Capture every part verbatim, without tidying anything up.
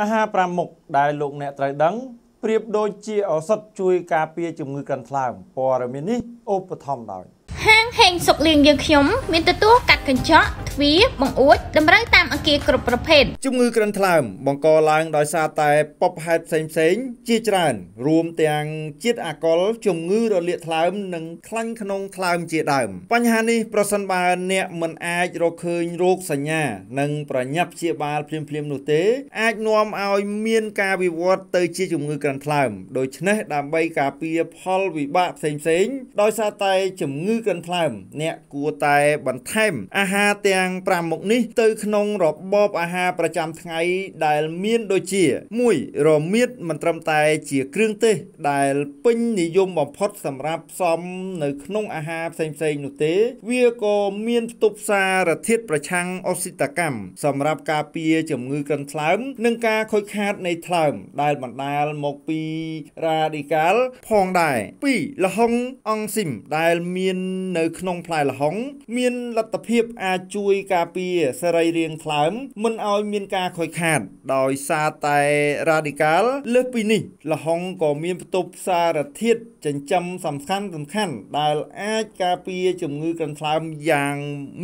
อาหารปลาหมกได้ลงเนตรดังเปรียบโดยเจียวสดช่วยกาเปียจมือกันทางปอร์มินิโอปทอมดอยห้างแห่งสุกเลียงยังขยมมีตะตัวกัดกันเจาะทวีบังอุดดำไรตามอังเกียกรุบประเพณจมือกันทางบังกอลางดอยซาแต่ปอบหายเซ็งๆจีจรันรวมเตียงจีดอากอลจมือดอยเลียทางหนึ่งคลั่งขนงทางจีดามปัญหานี้ประสันบาลเนี่ยมันอาจเราเคยโรคสัญญาหนึ่งประยับเชียบาลเพลียมๆหนุ่ยเตะอาจนวมเอาเมียนกาวิวัตเตยจีจมือกันทางโดยชนะดามใบกาเปียพอลวิบะเซ็งๆดอยซาแต่จมือกันทางเนี่ยกูตายบันเทมอาหาเตียงปลาหมกนี้เตยขนงรอบบบอาหาประจำไงได้เมียนโดยเจี๋ยมุ้ยรอมีดมันตรำตายเจี๋ยเครื่องเตะได้ปิ้งนิยมบอมพอดสำหรับซ้อมในขนงอาหาเซ็งๆหนุ่ยเตะเวียกเมียนตุบซาระเทศประชังอสิตกรรมสำหรับกาเปียจมือกันทางหนึ่งกาคอยคาดในทางได้บันดาลหมกปีราดิกาลพองได้ปีละห้องอังซิมได้เมียนในขนมพลายหลงมีนลัตเพียบอาจุยกาเปียสไรเรียงคลามมันเอามีนกาคอยขาดดอยซาไตราดิกาลเลือปีนี่ละหงก็มีประตูสารทิศจนจำสำคัญสำคัญได้อาจกาเปียจมือกันคลามอย่าง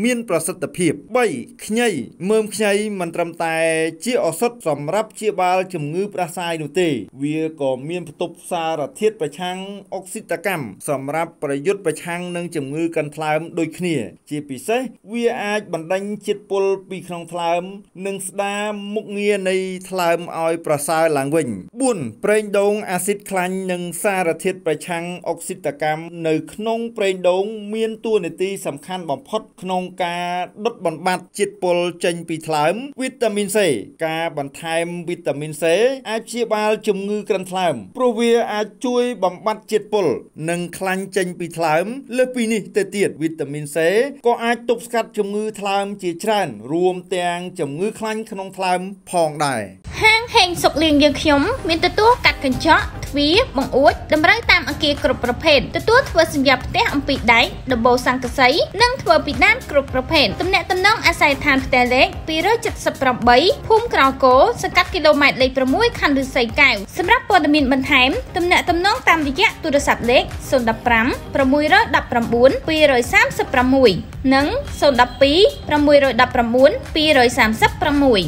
มีนประสิทธิภาพใบขยัยเมื่อขยัยมันตรำตายเชี่ยอสดสำรับเชี่ยบาลจมือปราศายดูเตเวียก็มีประตูสารทิศประชังออกซิตกรรมสำรับประยุทธ์ประชังนึงจมือกันทลายโดยขี้เจี๊ยบใส่เวียอาจบันดังจิตปลปีคลองทลายหนึ่งสดามุกเงียในทลายออยประสาหลังวิ่งบุญเปรย์ดงอาซิดคลันหนึ่งสารทิศประชังออกซิตกรรมในขนงเปรย์ดงเมียนตัวในตีสำคัญบ่มพดขนงกาดดบันบัดจิตปลเจนปีทลายวิตามินซีกาบันไทม์วิตามินซีอาเจียบาลจมือกันทลายโปรเวียอาช่วยบ่มบัดจิตปลหนึ่งคลันเจนปีทลายเลปีนี้เตียดวิตามินเซก็อาจตบสกัดจมือทลามจีชรันรวมแตงจมือคลันขนมทลามพองได้ห้างแห่งสุกเลียงยังขยมมีตะตัวกัดกันเจาะทวีบังอุดดำไรตามอังเกียกรุบประเพณตะตัวทวสัญญาประเทศอัมพีได้ดับเบิลสังกษัยนั่งทวปีด้านกรุบประเพณตำแหน่งตำน้องอาศัยทานแต่เล็กปีร้อยเจ็ดสิบสองใบพุ่มกราวโกสกัดกิโลเมตรเลยประมุ้ยคันดุใส่ไก่สำหรับปอดมินบันเทมตำแหน่งตำน้องตามระยะตัวศัพท์เล็กส่วนดับปรำประมุ้ยร้อยดับปรำบุญปีร้อยสามสิบประมุ้ยนั่งส่วนดับปีประมุ้ยร้อยดับประมุ้ยปีร้อยสามสิบประมุ้ย